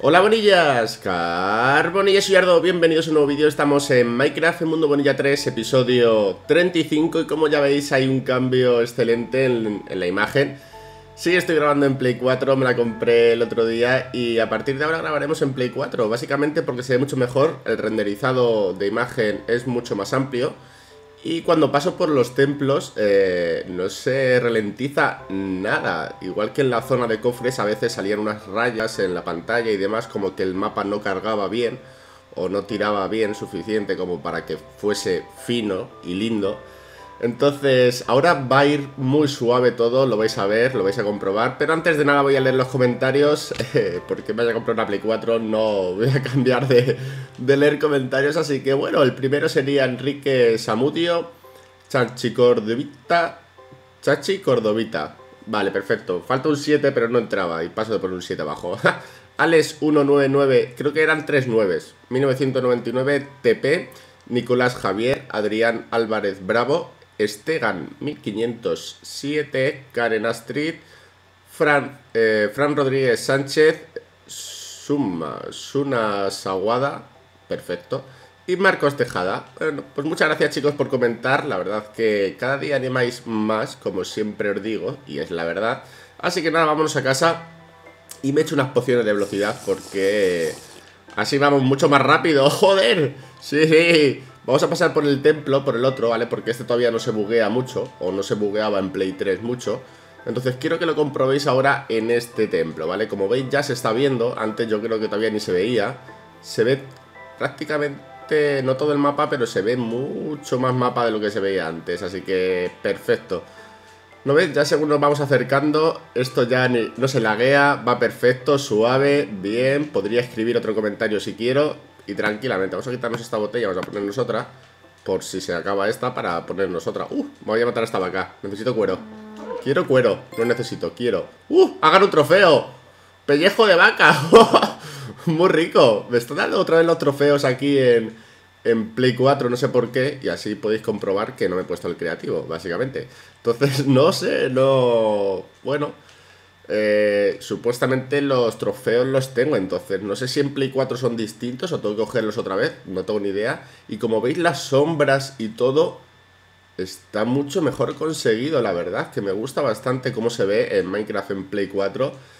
Hola Bonillas, Carbonilla Suyardo, bienvenidos a un nuevo vídeo. Estamos en Minecraft, en Mundo Bonilla 3, episodio 35. Y como ya veis hay un cambio excelente en la imagen. Sí, estoy grabando en Play 4, me la compré el otro día. Y a partir de ahora grabaremos en Play 4, básicamente porque se ve mucho mejor. El renderizado de imagen es mucho más amplio. Y cuando paso por los templos no se ralentiza nada. Igual que en la zona de cofres a veces salían unas rayas en la pantalla y demás, como que el mapa no cargaba bien o no tiraba bien suficiente como para que fuese fino y lindo. Entonces ahora va a ir muy suave todo, lo vais a ver, lo vais a comprobar. Pero antes de nada voy a leer los comentarios, porque me haya comprado una Play 4, no voy a cambiar de leer comentarios. Así que bueno, el primero sería Enrique Samudio, Chachi Cordovita. Vale, perfecto, falta un 7 pero no entraba y paso de poner un 7 abajo. Alex199, creo que eran 3 9s, 1999 TP, Nicolás Javier Adrián Álvarez Bravo, Estegan 1507, Karen Astrid, Fran Rodríguez Sánchez, Suna Saguada, perfecto, y Marcos Tejada. Bueno, pues muchas gracias chicos por comentar, la verdad que cada día animáis más, como siempre os digo, y es la verdad. Así que nada, vámonos a casa y me echo unas pociones de velocidad porque así vamos mucho más rápido, ¡joder! Sí, vamos a pasar por el templo, por el otro, ¿vale? Porque este todavía no se buguea mucho, o no se bugueaba en Play 3 mucho. Entonces quiero que lo comprobéis ahora en este templo, ¿vale? Como veis ya se está viendo, antes yo creo que todavía ni se veía. Se ve prácticamente, no todo el mapa, pero se ve mucho más mapa de lo que se veía antes, así que perfecto. ¿No ves? Ya según nos vamos acercando, esto ya no se laguea, va perfecto, suave, bien. Podría escribir otro comentario si quiero y tranquilamente. Vamos a quitarnos esta botella, vamos a ponernos otra, por si se acaba esta para ponernos otra. Voy a matar a esta vaca, necesito cuero. Quiero cuero, no necesito, quiero. Hagan un trofeo, pellejo de vaca. Muy rico, me están dando otra vez los trofeos aquí en Play 4, no sé por qué, y así podéis comprobar que no me he puesto el creativo, básicamente. Entonces, no sé, no... Bueno, supuestamente los trofeos los tengo, entonces no sé si en Play 4 son distintos o tengo que cogerlos otra vez, no tengo ni idea. Y como veis, las sombras y todo está mucho mejor conseguido, la verdad, que me gusta bastante cómo se ve en Minecraft en Play 4.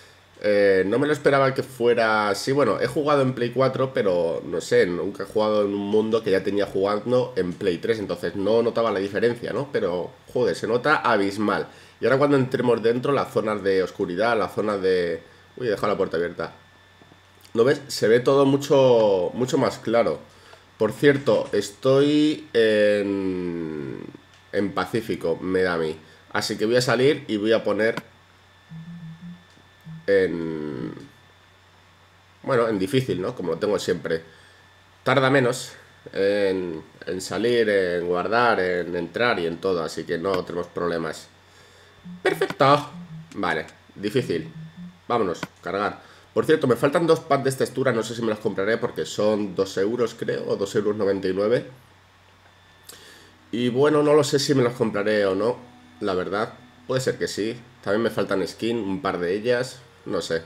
No me lo esperaba que fuera así. Bueno, he jugado en Play 4, pero no sé, nunca he jugado en un mundo que ya tenía jugando en Play 3, entonces no notaba la diferencia, ¿no? Pero, joder, se nota abismal. Y ahora cuando entremos dentro, las zonas de oscuridad, las zonas de... Uy, he dejado la puerta abierta. ¿No ves? Se ve todo mucho más claro. Por cierto, estoy en Pacífico, me da a mí. Así que voy a salir y voy a poner... en difícil, ¿no? Como lo tengo siempre. Tarda menos en salir, en guardar, en entrar y en todo. Así que no tenemos problemas. ¡Perfecto! Vale, difícil. Vámonos, cargar. Por cierto, me faltan 2 packs de textura. No sé si me los compraré porque son 2 euros, creo, o 2,99 €. Y bueno, no lo sé si me los compraré o no. La verdad, puede ser que sí. También me faltan skin, un par de ellas. No sé.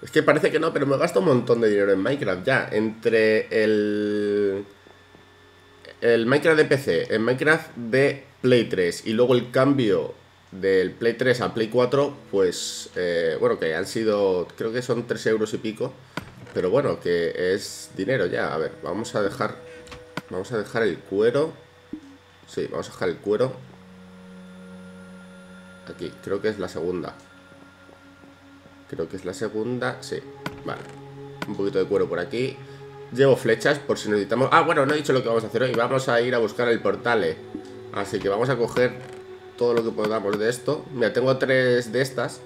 Es que parece que no, pero me gasto un montón de dinero en Minecraft ya. Entre el Minecraft de PC, el Minecraft de Play 3 y luego el cambio del Play 3 a Play 4, pues, bueno, que han sido, creo que son 3 euros y pico. Pero bueno, que es dinero ya. A ver, vamos a dejar el cuero. Sí, vamos a dejar el cuero. Aquí, creo que es la segunda. Sí, vale. Un poquito de cuero por aquí. Llevo flechas por si necesitamos... Ah, bueno, no he dicho lo que vamos a hacer hoy. Vamos a ir a buscar el portale. Así que vamos a coger todo lo que podamos de esto. Mira, tengo 3 de estas.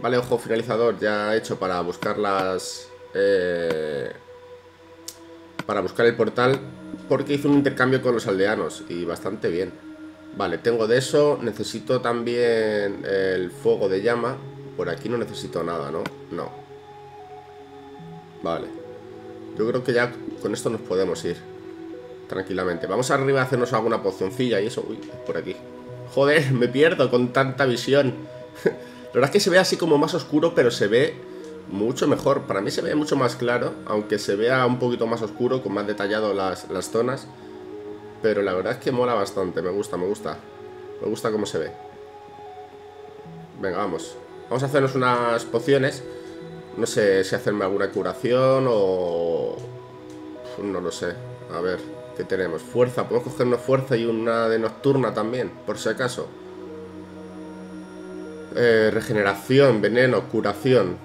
Vale, ojo, finalizador ya hecho para buscar las... para buscar el portal. Porque hice un intercambio con los aldeanos. Y bastante bien. Vale, tengo de eso. Necesito también el fuego de llama. Por aquí no necesito nada, ¿no? No. Vale. Yo creo que ya con esto nos podemos ir tranquilamente. Vamos arriba a hacernos alguna pocioncilla y eso. Uy, por aquí. Joder, me pierdo con tanta visión. La verdad es que se ve así como más oscuro, pero se ve mucho mejor. Para mí se ve mucho más claro, aunque se vea un poquito más oscuro, con más detallado las zonas. Pero la verdad es que mola bastante, me gusta, me gusta. Me gusta cómo se ve. Venga, vamos. Vamos a hacernos unas pociones. No sé si hacerme alguna curación o... no lo sé. A ver, ¿qué tenemos? Fuerza, podemos cogernos fuerza y una de nocturna también, por si acaso. Regeneración, veneno, curación.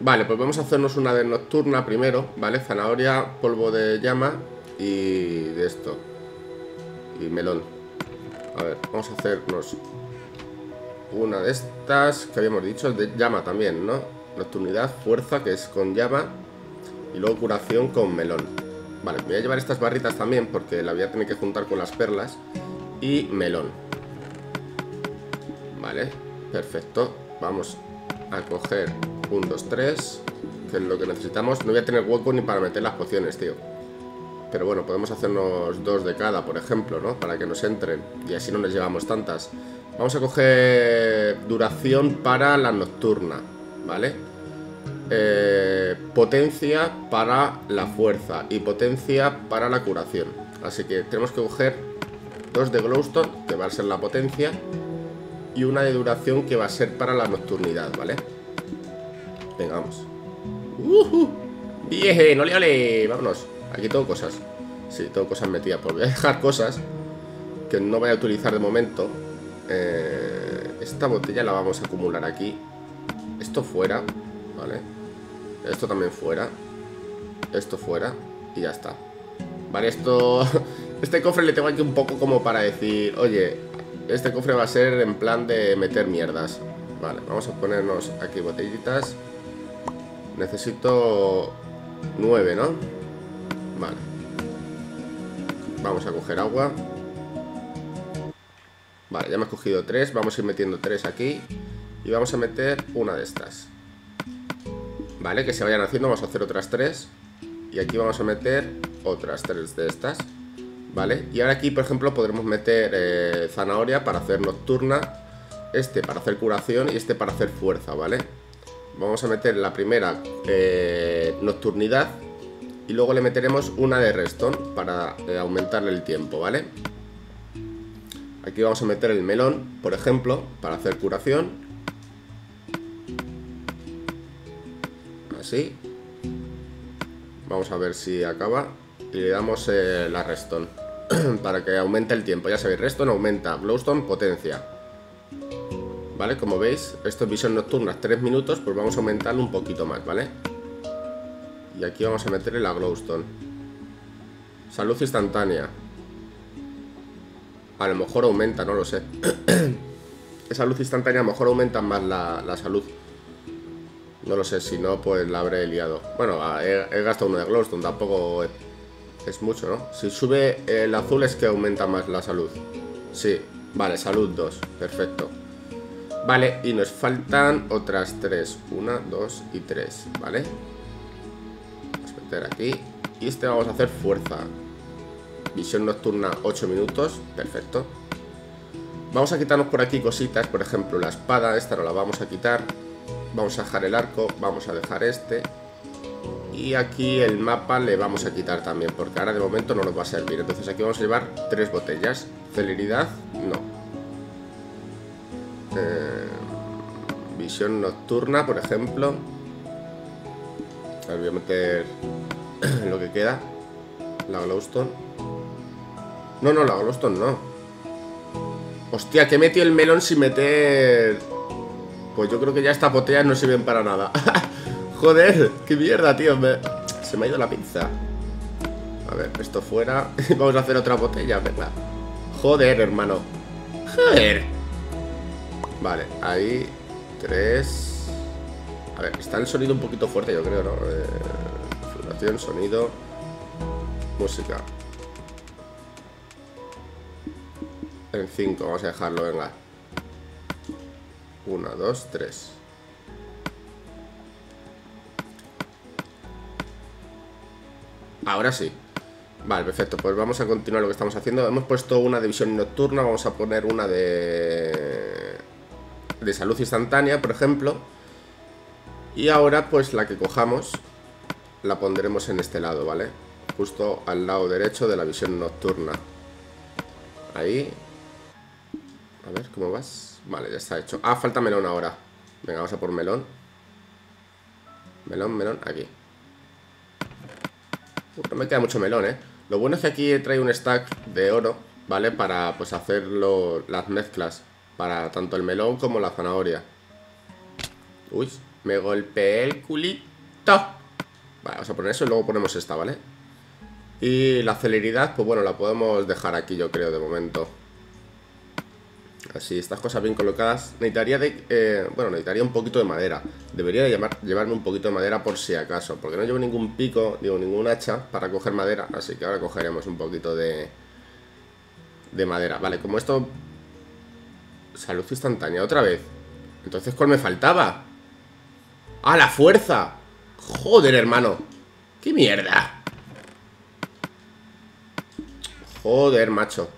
Vale, pues vamos a hacernos una de nocturna primero, ¿vale? Zanahoria, polvo de llama y de esto. Y melón. A ver, vamos a hacernos una de estas que habíamos dicho, de llama también, ¿no? Nocturnidad, fuerza, que es con llama. Y luego curación con melón. Vale, me voy a llevar estas barritas también porque la voy a tener que juntar con las perlas. Y melón. Vale, perfecto. Vamos a coger 1, 2, 3, que es lo que necesitamos. No voy a tener hueco ni para meter las pociones, tío. Pero bueno, podemos hacernos dos de cada, por ejemplo, ¿no? Para que nos entren. Y así no les llevamos tantas. Vamos a coger duración para la nocturna, ¿vale? Potencia para la fuerza y potencia para la curación. Así que tenemos que coger dos de glowstone, que va a ser la potencia, y una de duración, que va a ser para la nocturnidad, ¿vale? Venga, vamos. ¡Bien! ¡Ole, ole! Vámonos. Aquí tengo cosas. Sí, tengo cosas metidas. Pues voy a dejar cosas que no voy a utilizar de momento. Esta botella la vamos a acumular aquí. Esto fuera, ¿vale? Esto también fuera. Esto fuera. Y ya está. Vale, esto... Este cofre le tengo aquí un poco como para decir, oye, este cofre va a ser en plan de meter mierdas. Vale, vamos a ponernos aquí botellitas. Necesito 9, ¿no? Vale. Vamos a coger agua. Vale, ya me he cogido 3. Vamos a ir metiendo 3 aquí. Y vamos a meter una de estas. Vale, que se vayan haciendo. Vamos a hacer otras 3. Y aquí vamos a meter otras 3 de estas. ¿Vale? Y ahora aquí, por ejemplo, podremos meter zanahoria para hacer nocturna, este para hacer curación y este para hacer fuerza, ¿vale? Vamos a meter la primera nocturnidad y luego le meteremos una de redstone para aumentarle el tiempo, ¿vale? Aquí vamos a meter el melón, por ejemplo, para hacer curación. Así. Vamos a ver si acaba. Y le damos la redstone para que aumente el tiempo. Ya sabéis, redstone aumenta, glowstone potencia. Vale, como veis, esto es visión nocturna, 3 minutos, pues vamos a aumentarlo un poquito más, ¿vale? Y aquí vamos a meterle la glowstone. Salud instantánea. A lo mejor aumenta, no lo sé. Esa luz instantánea a lo mejor aumenta más la salud. No lo sé, si no, pues la habré liado. Bueno, he gastado uno de glowstone, tampoco... Es mucho, ¿no? Si sube el azul es que aumenta más la salud. Sí, vale, salud 2. Perfecto. Vale, y nos faltan otras 3. 1, 2 y 3, ¿vale? Vamos a meter aquí. Y este vamos a hacer fuerza. Visión nocturna 8 minutos. Perfecto. Vamos a quitarnos por aquí cositas. Por ejemplo, la espada, esta no la vamos a quitar. Vamos a dejar el arco. Vamos a dejar este. Y aquí el mapa le vamos a quitar también, porque ahora de momento no nos va a servir. Entonces aquí vamos a llevar 3 botellas. Celeridad, no. Visión nocturna, por ejemplo. Voy a meter lo que queda. La glowstone. No, no, la glowstone no. Hostia, que he metido el melón sin meter... Pues yo creo que ya estas botellas no sirven para nada. Joder, qué mierda, tío. Se me ha ido la pinza. A ver, esto fuera. Vamos a hacer otra botella, venga. Joder, hermano. Joder. Vale, ahí. 3. A ver, está el sonido un poquito fuerte, yo creo, ¿no? Configuración, sonido. Música. En 5, vamos a dejarlo, venga. 1, 2, 3. Ahora sí. Vale, perfecto, pues vamos a continuar lo que estamos haciendo. Hemos puesto una división nocturna. Vamos a poner una de de salud instantánea, por ejemplo. Y ahora pues la que cojamos la pondremos en este lado, ¿vale? Justo al lado derecho de la visión nocturna. Ahí. A ver, ¿cómo vas? Vale, ya está hecho. Ah, falta melón ahora. Venga, vamos a por melón. Melón, melón, aquí. No me queda mucho melón, ¿eh? Lo bueno es que aquí trae un stack de oro, ¿vale? Para pues hacer las mezclas. Para tanto el melón como la zanahoria. Uy, me golpeé el culito. Vale, vamos a poner eso y luego ponemos esta, ¿vale? Y la celeridad, pues bueno, la podemos dejar aquí, yo creo, de momento. Así, estas cosas bien colocadas. Necesitaría necesitaría un poquito de madera. Debería llevarme un poquito de madera por si acaso, porque no llevo ningún pico, digo, ningún hacha para coger madera. Así que ahora cogeremos un poquito de madera. Vale, como esto... Salud instantánea, otra vez. Entonces, ¿cuál me faltaba? ¡Ah, la fuerza! ¡Joder, hermano! ¡Qué mierda! ¡Joder, macho!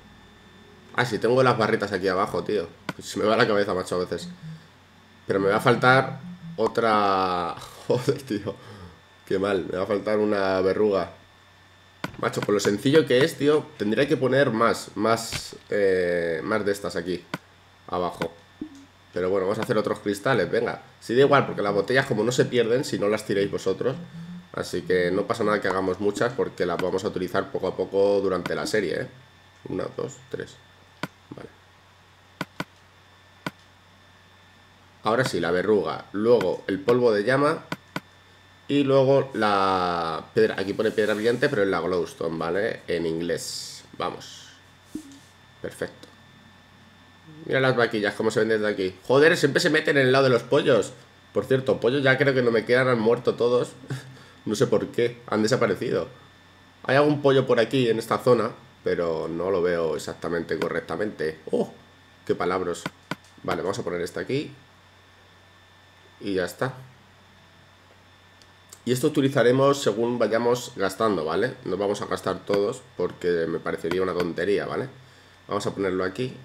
Ah, sí, tengo las barritas aquí abajo, tío. Se me va la cabeza, macho, a veces. Pero me va a faltar otra... Joder, tío. Qué mal, me va a faltar una verruga. Macho, por lo sencillo que es, tío, tendría que poner más de estas aquí abajo. Pero bueno, vamos a hacer otros cristales, venga. Sí, da igual, porque las botellas como no se pierden si no las tiréis vosotros. Así que no pasa nada que hagamos muchas, porque las vamos a utilizar poco a poco durante la serie, ¿eh? 1, 2, 3. Vale. Ahora sí, la verruga. Luego el polvo de llama. Y luego la piedra. Aquí pone piedra brillante, pero es la glowstone, ¿vale? En inglés. Vamos. Perfecto. Mira las vaquillas, cómo se ven desde aquí. Joder, siempre se meten en el lado de los pollos. Por cierto, pollos ya creo que no me quedan, han muerto todos. No sé por qué, han desaparecido. Hay algún pollo por aquí, en esta zona, pero no lo veo exactamente correctamente. ¡Oh! ¡Qué palabras! Vale, vamos a poner esta aquí. Y ya está. Y esto utilizaremos según vayamos gastando, ¿vale? No vamos a gastar todos porque me parecería una tontería, ¿vale? Vamos a ponerlo aquí.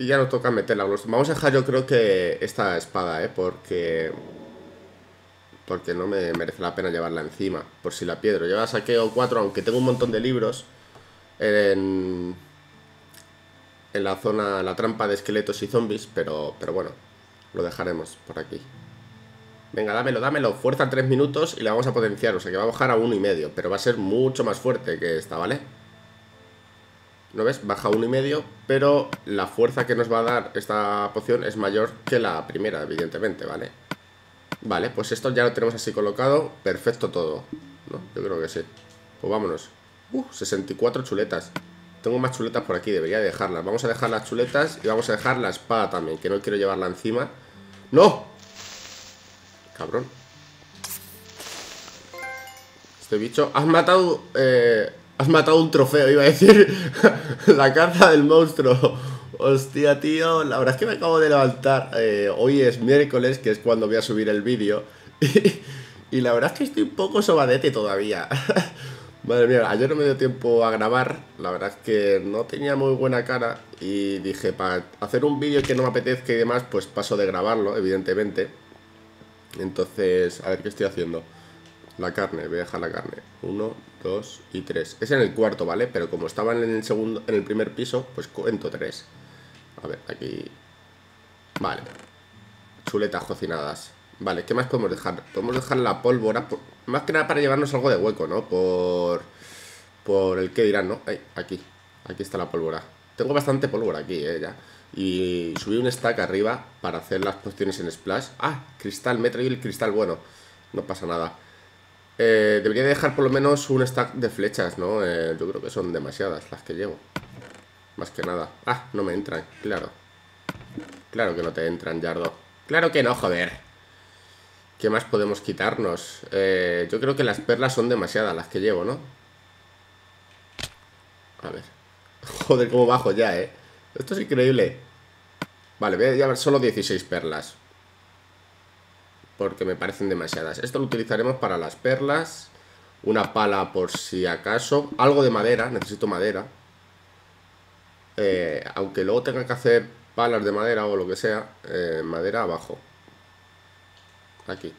Y ya nos toca meterla. Vamos a dejar, yo creo que esta espada, ¿eh? Porque no me merece la pena llevarla encima. Por si la pierdo. Yo la saqué o 4, aunque tengo un montón de libros en la zona, la trampa de esqueletos y zombies. Pero bueno, lo dejaremos por aquí. Venga, dámelo, dámelo. Fuerza 3 minutos y la vamos a potenciar. O sea que va a bajar a 1,5. Pero va a ser mucho más fuerte que esta, ¿vale? ¿No ves? Baja 1,5, pero la fuerza que nos va a dar esta poción es mayor que la primera, evidentemente, ¿vale? Vale, pues esto ya lo tenemos así colocado, perfecto todo, ¿no? Yo creo que sí. Pues vámonos. 64 chuletas. Tengo más chuletas por aquí, debería dejarlas. Vamos a dejar las chuletas y vamos a dejar la espada también, que no quiero llevarla encima. ¡No! Cabrón. Este bicho... Has matado... Has matado un trofeo, iba a decir. La caza del monstruo. Hostia, tío. La verdad es que me acabo de levantar. Hoy es miércoles, que es cuando voy a subir el vídeo. Y la verdad es que estoy un poco sobadete todavía. Madre mía, ayer no me dio tiempo a grabar. La verdad es que no tenía muy buena cara. Y dije, para hacer un vídeo que no me apetezca y demás, pues paso de grabarlo, evidentemente. Entonces, a ver qué estoy haciendo. La carne, voy a dejar la carne. 1, 2 y 3. Es en el cuarto, ¿vale? Pero como estaba en el segundo, en el primer piso, pues cuento 3. A ver, aquí. Vale. Chuletas cocinadas. Vale, ¿qué más podemos dejar? Podemos dejar la pólvora. Más que nada para llevarnos algo de hueco, ¿no? Por el que dirán, ¿no? Ay, aquí. Aquí está la pólvora. Tengo bastante pólvora aquí, ya. Y subí un stack arriba para hacer las pociones en splash. Ah, cristal, me he traído el cristal, bueno. No pasa nada. Debería dejar por lo menos un stack de flechas, ¿no? Yo creo que son demasiadas las que llevo. Más que nada. Ah, no me entran, claro. Claro que no te entran, Yardo. Claro que no, joder. ¿Qué más podemos quitarnos? Yo creo que las perlas son demasiadas las que llevo, ¿no? A ver. Joder, cómo bajo ya, ¿eh? Esto es increíble. Vale, voy a llevar solo 16 perlas. Porque me parecen demasiadas. Esto lo utilizaremos para las perlas. Una pala por si acaso. Algo de madera, necesito madera. aunque luego tenga que hacer palas de madera o lo que sea, madera abajo. Aquí.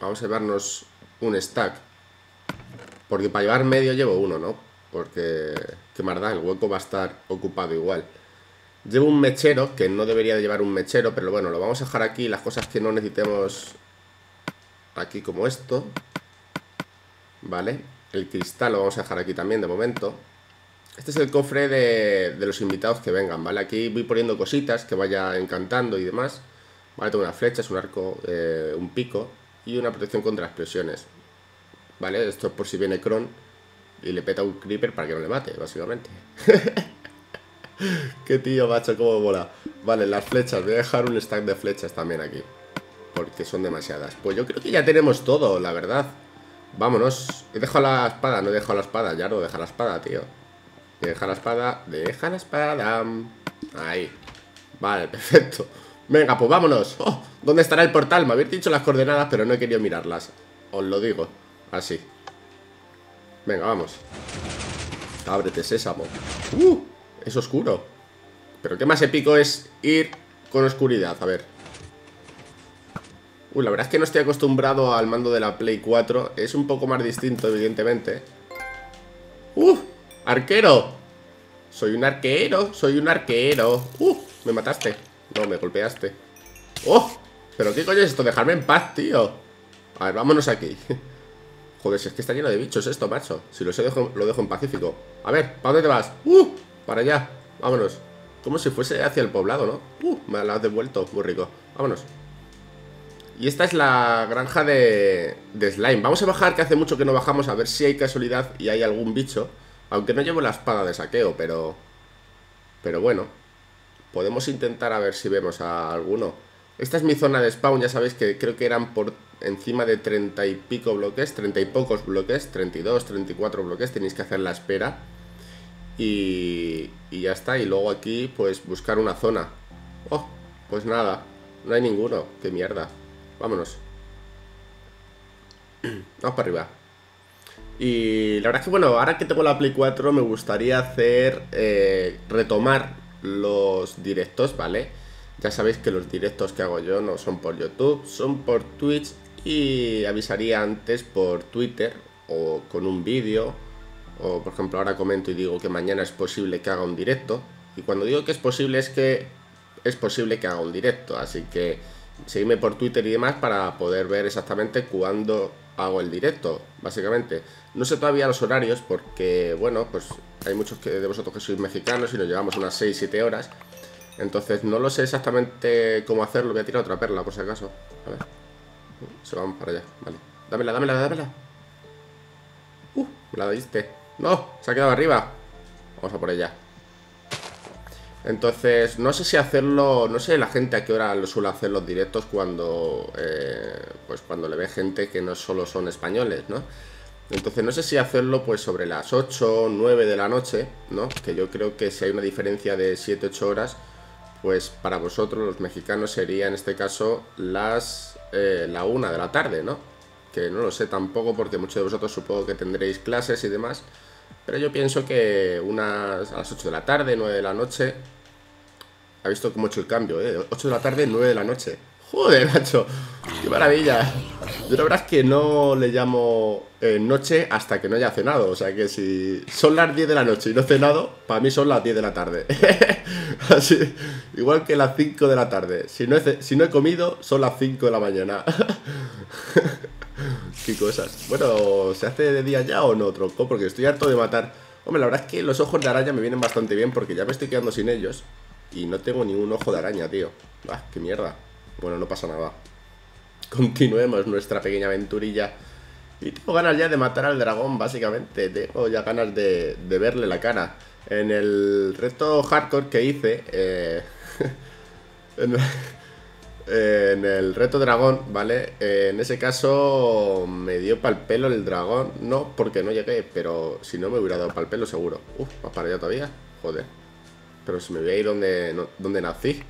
Vamos a llevarnos un stack. Porque para llevar medio llevo uno, ¿no? Porque, qué más da, el hueco va a estar ocupado igual. Llevo un mechero, que no debería de llevar un mechero, pero bueno, lo vamos a dejar aquí. Las cosas que no necesitemos aquí, como esto. Vale, el cristal lo vamos a dejar aquí también de momento. Este es el cofre de los invitados que vengan, ¿vale? Aquí voy poniendo cositas que vaya encantando y demás. Vale, tengo unas flechas, un arco, un pico y una protección contra explosiones. Vale, esto es por si viene Kron y le peta un creeper para que no le mate, básicamente. Qué tío, macho, cómo mola. Vale, las flechas, voy a dejar un stack de flechas también aquí, porque son demasiadas. Pues yo creo que ya tenemos todo, la verdad. Vámonos. He dejado la espada, no he dejado la espada. Ya no, deja la espada, tío. Deja la espada, deja la espada. Ahí. Vale, perfecto. Venga, pues vámonos. Oh, ¿dónde estará el portal? Me habéis dicho las coordenadas, pero no he querido mirarlas. Os lo digo, así. Venga, vamos. Ábrete, sésamo. Es oscuro. Pero qué más épico es ir con oscuridad, a ver. La verdad es que no estoy acostumbrado al mando de la Play 4. Es un poco más distinto, evidentemente. ¡Arquero! Soy un arquero, soy un arquero. Me mataste. No, me golpeaste. ¿Pero qué coño es esto? Dejarme en paz, tío. A ver, vámonos aquí. Joder, si es que está lleno de bichos esto, macho. Si lo sé, lo dejo en pacífico. A ver, ¿para dónde te vas? Para allá, vámonos. Como si fuese hacia el poblado, ¿no? Me la has devuelto, muy rico. Vámonos. Y esta es la granja de slime. Vamos a bajar, que hace mucho que no bajamos. A ver si hay casualidad y hay algún bicho. Aunque no llevo la espada de saqueo, pero... pero bueno, podemos intentar a ver si vemos a alguno. Esta es mi zona de spawn, ya sabéis que creo que eran por encima de 30 y pico bloques, 30 y pocos bloques, 32, 34 bloques. Tenéis que hacer la espera y ya está. Y luego aquí, pues, buscar una zona. Pues nada, no hay ninguno, qué mierda. Vámonos. Vamos para arriba. Y la verdad es que, bueno, ahora que tengo la Play 4 me gustaría hacer, retomar los directos, ¿vale? Ya sabéis que los directos que hago yo no son por YouTube, son por Twitch, y avisaría antes por Twitter o con un vídeo. O por ejemplo ahora comento y digo que mañana es posible que haga un directo, y cuando digo que es posible es que es posible que haga un directo. Así que seguidme por Twitter y demás para poder ver exactamente cuándo hago el directo, básicamente. No sé todavía los horarios porque, bueno, pues hay muchos de vosotros que sois mexicanos y nos llevamos unas 6-7 horas. Entonces no lo sé exactamente cómo hacerlo. Voy a tirar otra perla por si acaso. A ver. Se van para allá, vale. Dámela, dámela, dámela. Me la diste. No, se ha quedado arriba. Vamos a por ella. Entonces, no sé si hacerlo, no sé la gente a qué hora lo suele hacer los directos cuando, pues cuando le ve gente que no solo son españoles, ¿no? Entonces no sé si hacerlo pues sobre las 8 o 9 de la noche, ¿no? Que yo creo que si hay una diferencia de 7-8 horas, pues para vosotros los mexicanos sería en este caso las la 1 de la tarde, ¿no? Que no lo sé tampoco porque muchos de vosotros supongo que tendréis clases y demás. Pero yo pienso que unas a las 8 de la tarde, 9 de la noche. Ha visto cómo he hecho el cambio, ¿eh? 8 de la tarde, 9 de la noche. ¡Joder, macho! ¡Qué maravilla! Yo la verdad es que no le llamo noche hasta que no haya cenado. O sea que si son las 10 de la noche y no he cenado, para mí son las 10 de la tarde. Así, igual que las 5 de la tarde. Si no he comido, son las 5 de la mañana. Qué cosas. Bueno, ¿se hace de día ya o no, tronco? Porque estoy harto de matar. Hombre, la verdad es que los ojos de araña me vienen bastante bien, porque ya me estoy quedando sin ellos y no tengo ningún ojo de araña, tío. Ah, qué mierda. Bueno, no pasa nada. Continuemos nuestra pequeña aventurilla. Y tengo ganas ya de matar al dragón, básicamente. Tengo ya ganas de verle la cara. En el reto hardcore que hice en el reto dragón, ¿vale? En ese caso me dio pa'l pelo el dragón. No, porque no llegué, pero si no me hubiera dado pa'l pelo seguro. Más para allá todavía, joder. Pero si me voy a ir donde nací,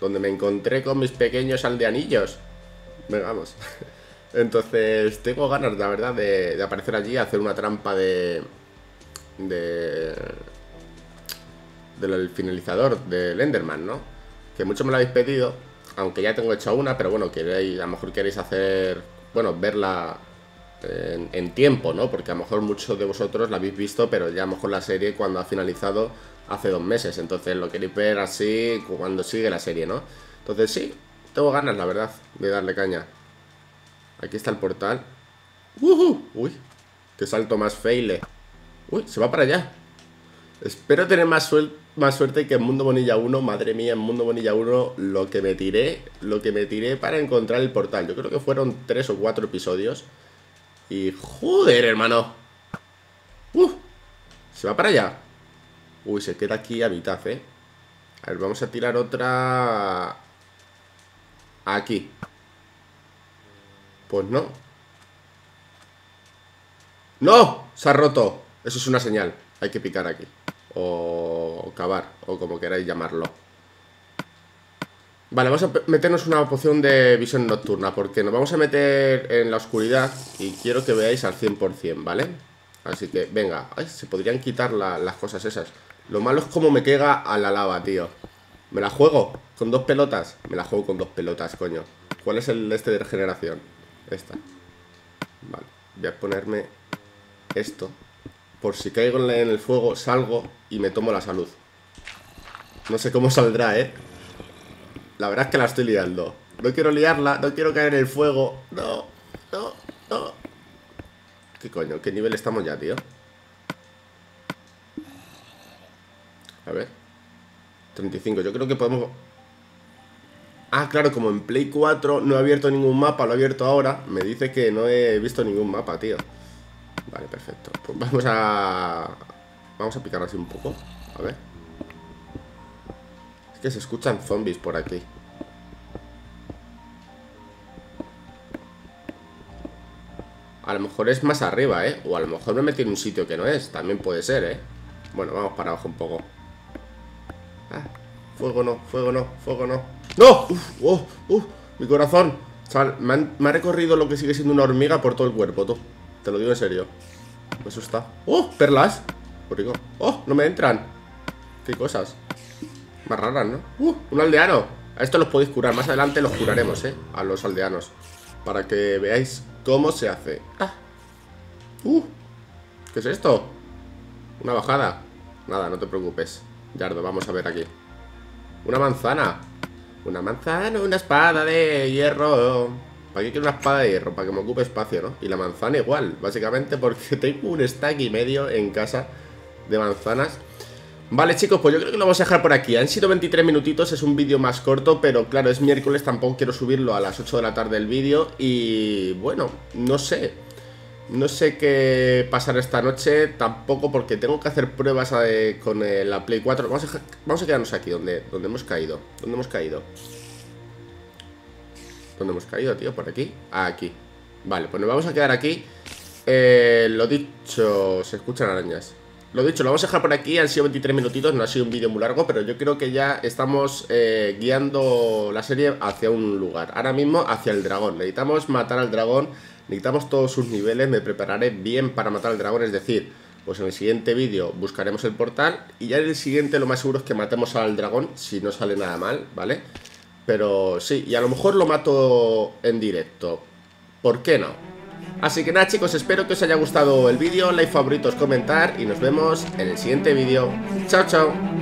donde me encontré con mis pequeños aldeanillos. Venga, vamos. Entonces tengo ganas, la verdad, de aparecer allí, hacer una trampa de del finalizador del Enderman, ¿no? Que mucho me lo habéis pedido, aunque ya tengo hecha una, pero bueno, queréis, a lo mejor queréis hacer, bueno, verla en tiempo, ¿no? Porque a lo mejor muchos de vosotros la habéis visto, pero ya a lo mejor la serie cuando ha finalizado hace 2 meses, entonces lo queréis ver así cuando sigue la serie, ¿no? Entonces sí, tengo ganas, la verdad, de darle caña. Aquí está el portal. Uy, qué salto más feile. Uy, se va para allá. Espero tener más suerte que en Mundo Bonilla 1. Madre mía, en Mundo Bonilla 1 lo que me tiré para encontrar el portal. Yo creo que fueron 3 o 4 episodios. Y joder, hermano. Se va para allá. Uy, se queda aquí a mitad, ¿eh? A ver, vamos a tirar otra... aquí. Pues no. ¡No! Se ha roto. Eso es una señal. Hay que picar aquí. O cavar, o como queráis llamarlo. Vale, vamos a meternos una poción de visión nocturna, porque nos vamos a meter en la oscuridad y quiero que veáis al 100%, ¿vale? Así que, venga. Ay, se podrían quitar las cosas esas. Lo malo es cómo me pega a la lava, tío. Me la juego con 2 pelotas. Me la juego con 2 pelotas, coño. ¿Cuál es el de regeneración? Esta. Vale, voy a ponerme esto. Por si caigo en el fuego, salgo y me tomo la salud. No sé cómo saldrá, ¿eh? La verdad es que la estoy liando. No quiero liarla, no quiero caer en el fuego. No, no, no. ¿Qué coño? ¿Qué nivel estamos ya, tío? A ver. 35, yo creo que podemos... Ah, claro, como en Play 4 no he abierto ningún mapa, lo he abierto ahora. Me dice que no he visto ningún mapa, tío. Vale, perfecto. Pues vamos a picar así un poco. A ver. Es que se escuchan zombies por aquí. A lo mejor es más arriba, ¿eh? O a lo mejor me metí en un sitio que no es. También puede ser, ¿eh? Bueno, vamos para abajo un poco. Ah, fuego no, fuego no, fuego no. ¡No! ¡Uf! ¡Oh! ¡Uf! ¡Mi corazón! Chaval, me ha recorrido lo que sigue siendo una hormiga por todo el cuerpo, tú. Te lo digo en serio. Me asusta. ¡Oh! ¡Perlas! ¡Qué rico! ¡Oh! ¡No me entran! ¡Qué cosas! Más raras, ¿no? ¡Uh! ¡Un aldeano! A estos los podéis curar. Más adelante los curaremos, ¿eh? A los aldeanos. Para que veáis cómo se hace. ¡Ah! ¡Uh! ¿Qué es esto? Una bajada. Nada, no te preocupes, Yardo, vamos a ver aquí. Una manzana. Una manzana, una espada de hierro. ¿Para qué quiero una espada de hierro? Para que me ocupe espacio, ¿no? Y la manzana igual, básicamente porque tengo un stack y medio en casa de manzanas. Vale, chicos, pues yo creo que lo vamos a dejar por aquí. Han sido 23 minutitos, es un vídeo más corto, pero claro, es miércoles, tampoco quiero subirlo a las 8 de la tarde el vídeo. Y bueno, no sé. No sé qué pasará esta noche, tampoco porque tengo que hacer pruebas con la Play 4. Vamos a quedarnos aquí, donde hemos caído. ¿Dónde hemos caído? ¿Dónde hemos caído, tío? ¿Por aquí? Ah, aquí. Vale, pues nos vamos a quedar aquí. Lo dicho, se escuchan arañas. Lo dicho, lo vamos a dejar por aquí. Han sido 23 minutitos, no ha sido un vídeo muy largo, pero yo creo que ya estamos guiando la serie hacia un lugar. Ahora mismo hacia el dragón. Necesitamos matar al dragón. Necesitamos todos sus niveles, me prepararé bien para matar al dragón, es decir, pues en el siguiente vídeo buscaremos el portal y ya en el siguiente lo más seguro es que matemos al dragón, si no sale nada mal, ¿vale? Pero sí, y a lo mejor lo mato en directo, ¿por qué no? Así que nada, chicos, espero que os haya gustado el vídeo, like, favoritos, comentar y nos vemos en el siguiente vídeo. ¡Chao, chao!